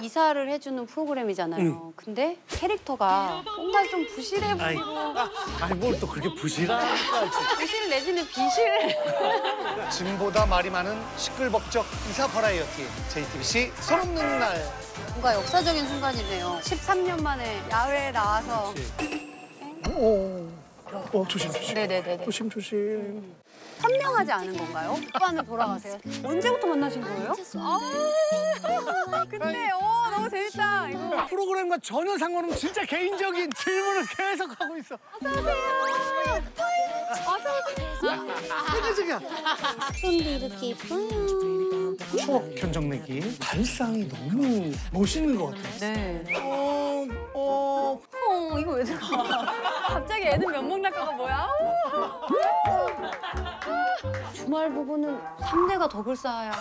이사를 해주는 프로그램이잖아요. 근데 캐릭터가 뭔가 좀 부실해 보이고. 아니 뭘 또 그렇게 부실한 부실 내지는 비실. 짐보다 말이 많은 시끌벅적 이사 버라이어티 JTBC 손 없는 날. 뭔가 역사적인 순간이네요. 13년 만에 야외에 나와서. 오, 조심. 네네네. 조심. 선명하지 않은 건가요? 오빠는 돌아가세요. 언제부터 만나신 거예요? 근데 너무 재밌다. 이거 프로그램과 전혀 상관없는 진짜 개인적인 질문을 계속 하고 있어. 어서 오세요. 손도 이렇게 예뻐요. 추억 견적내기. 발상이 너무 멋있는 것 같아요. 네. 이거 왜 들어가? 갑자기 애는 면목 날까가 뭐야? 주말 부부는 3대가 더 불쌍해요.